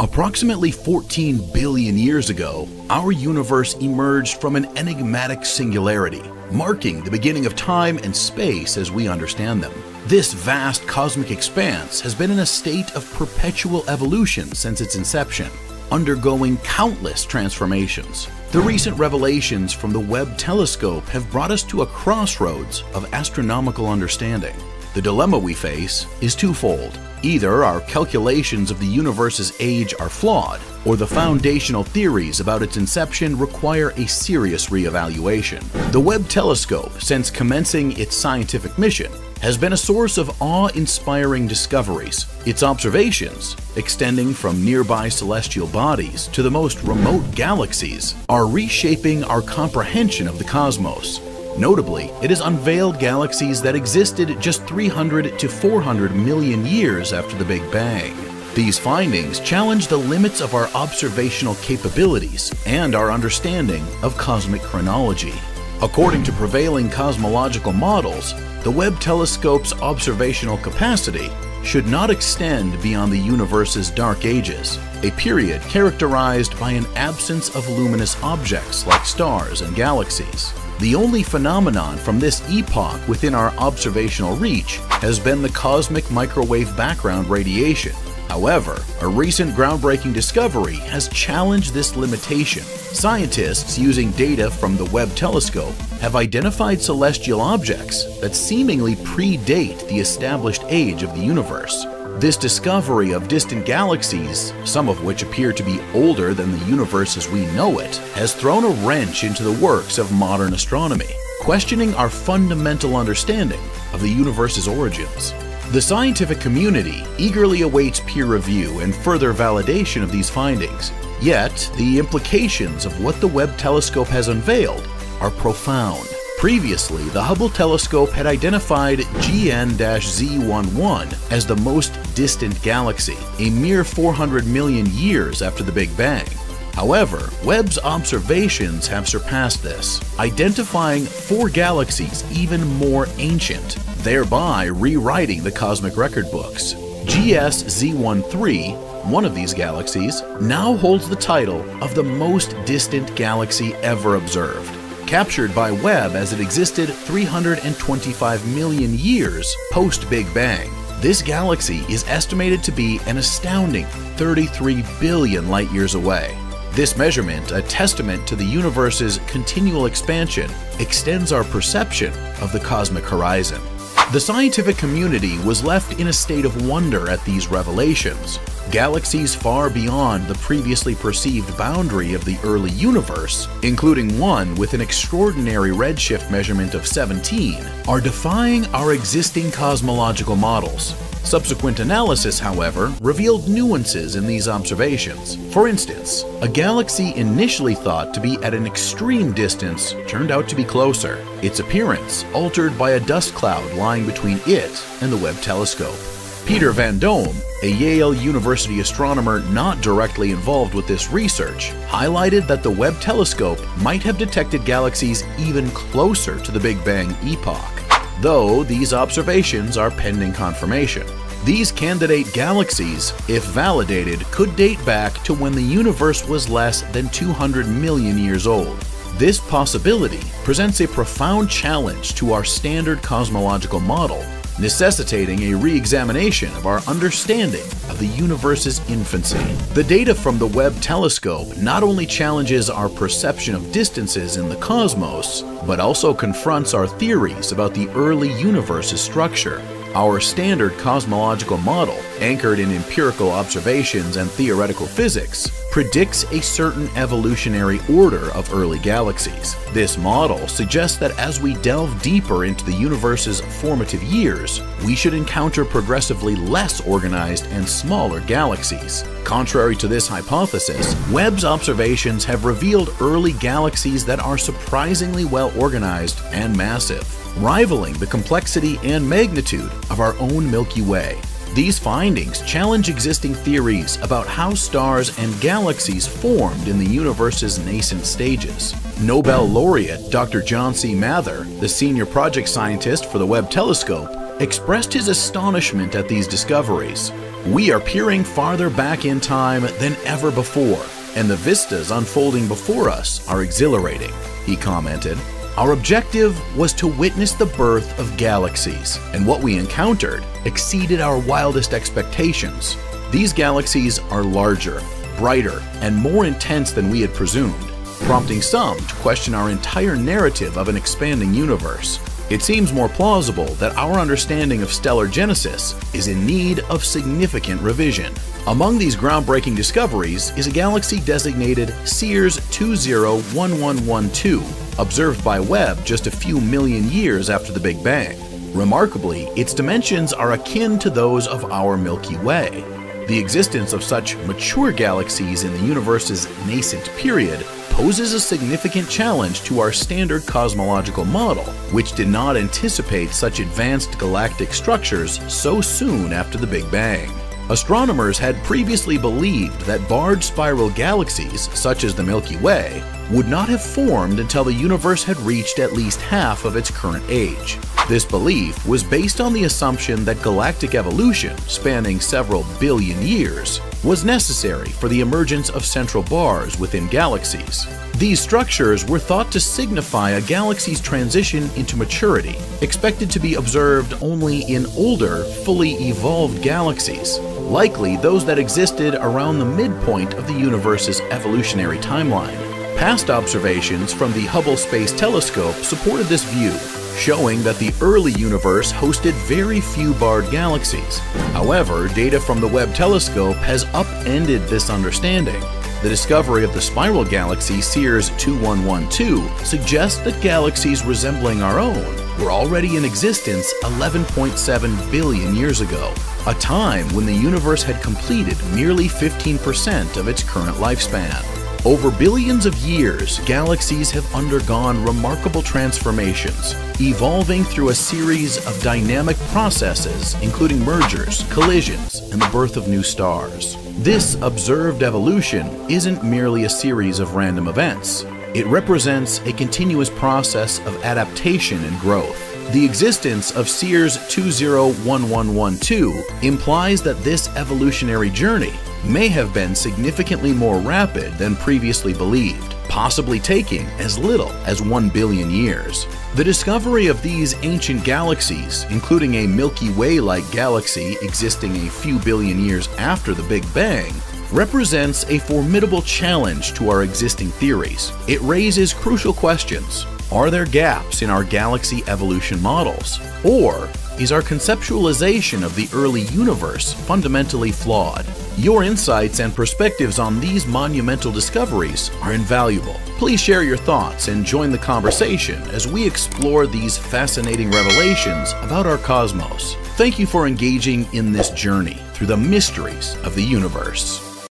Approximately 14 billion years ago, our universe emerged from an enigmatic singularity, marking the beginning of time and space as we understand them. This vast cosmic expanse has been in a state of perpetual evolution since its inception, undergoing countless transformations. The recent revelations from the Webb Telescope have brought us to a crossroads of astronomical understanding. The dilemma we face is twofold. Either our calculations of the universe's age are flawed, or the foundational theories about its inception require a serious re-evaluation. The Webb Telescope, since commencing its scientific mission, has been a source of awe-inspiring discoveries, its observations, extending from nearby celestial bodies to the most remote galaxies, are reshaping our comprehension of the cosmos. Notably, it has unveiled galaxies that existed just 300 to 400 million years after the Big Bang. These findings challenge the limits of our observational capabilities and our understanding of cosmic chronology. According to prevailing cosmological models, the Webb Telescope's observational capacity should not extend beyond the universe's dark ages, a period characterized by an absence of luminous objects like stars and galaxies. The only phenomenon from this epoch within our observational reach has been the cosmic microwave background radiation. However, a recent groundbreaking discovery has challenged this limitation. Scientists using data from the Webb Telescope have identified celestial objects that seemingly predate the established age of the universe. This discovery of distant galaxies, some of which appear to be older than the universe as we know it, has thrown a wrench into the works of modern astronomy, questioning our fundamental understanding of the universe's origins. The scientific community eagerly awaits peer review and further validation of these findings, yet the implications of what the Webb Telescope has unveiled are profound. Previously, the Hubble Telescope had identified GN-Z11 as the most distant galaxy, a mere 400 million years after the Big Bang. However, Webb's observations have surpassed this, identifying four galaxies even more ancient, thereby rewriting the cosmic record books. GS-Z13, one of these galaxies, now holds the title of the most distant galaxy ever observed, captured by Webb as it existed 325 million years post-Big Bang. This galaxy is estimated to be an astounding 33 billion light-years away. This measurement, a testament to the universe's continual expansion, extends our perception of the cosmic horizon. The scientific community was left in a state of wonder at these revelations. Galaxies far beyond the previously perceived boundary of the early universe, including one with an extraordinary redshift measurement of 17, are defying our existing cosmological models. Subsequent analysis, however, revealed nuances in these observations. For instance, a galaxy initially thought to be at an extreme distance turned out to be closer, its appearance altered by a dust cloud lying between it and the Webb Telescope. Peter van Dokkum, a Yale University astronomer not directly involved with this research, highlighted that the Webb Telescope might have detected galaxies even closer to the Big Bang epoch, though these observations are pending confirmation. These candidate galaxies, if validated, could date back to when the universe was less than 200 million years old. This possibility presents a profound challenge to our standard cosmological model, necessitating a re-examination of our understanding of the universe's infancy. The data from the Webb Telescope not only challenges our perception of distances in the cosmos, but also confronts our theories about the early universe's structure. Our standard cosmological model, anchored in empirical observations and theoretical physics, predicts a certain evolutionary order of early galaxies. This model suggests that as we delve deeper into the universe's formative years, we should encounter progressively less organized and smaller galaxies. Contrary to this hypothesis, Webb's observations have revealed early galaxies that are surprisingly well organized and massive, rivaling the complexity and magnitude of our own Milky Way. These findings challenge existing theories about how stars and galaxies formed in the universe's nascent stages. Nobel laureate Dr. John C. Mather, the senior project scientist for the Webb Telescope, expressed his astonishment at these discoveries. We are peering farther back in time than ever before, and the vistas unfolding before us are exhilarating, he commented. Our objective was to witness the birth of galaxies, and what we encountered exceeded our wildest expectations. These galaxies are larger, brighter, and more intense than we had presumed, prompting some to question our entire narrative of an expanding universe. It seems more plausible that our understanding of stellar genesis is in need of significant revision. Among these groundbreaking discoveries is a galaxy designated CEERS 201112, observed by Webb just a few million years after the Big Bang. Remarkably, its dimensions are akin to those of our Milky Way. The existence of such mature galaxies in the universe's nascent period poses a significant challenge to our standard cosmological model, which did not anticipate such advanced galactic structures so soon after the Big Bang. Astronomers had previously believed that barred spiral galaxies, such as the Milky Way, would not have formed until the universe had reached at least half of its current age. This belief was based on the assumption that galactic evolution, spanning several billion years, was necessary for the emergence of central bars within galaxies. These structures were thought to signify a galaxy's transition into maturity, expected to be observed only in older, fully evolved galaxies, likely those that existed around the midpoint of the universe's evolutionary timeline. Past observations from the Hubble Space Telescope supported this view, showing that the early universe hosted very few barred galaxies. However, data from the Webb Telescope has upended this understanding. The discovery of the spiral galaxy CEERS 2112 suggests that galaxies resembling our own were already in existence 11.7 billion years ago, a time when the universe had completed merely 15% of its current lifespan. Over billions of years, galaxies have undergone remarkable transformations, evolving through a series of dynamic processes, including mergers, collisions, and the birth of new stars. This observed evolution isn't merely a series of random events. It represents a continuous process of adaptation and growth. The existence of CEERS 201112 implies that this evolutionary journey may have been significantly more rapid than previously believed, possibly taking as little as 1 billion years. The discovery of these ancient galaxies, including a Milky Way-like galaxy existing a few billion years after the Big Bang, represents a formidable challenge to our existing theories. It raises crucial questions. Are there gaps in our galaxy evolution models? Or is our conceptualization of the early universe fundamentally flawed? Your insights and perspectives on these monumental discoveries are invaluable. Please share your thoughts and join the conversation as we explore these fascinating revelations about our cosmos. Thank you for engaging in this journey through the mysteries of the universe.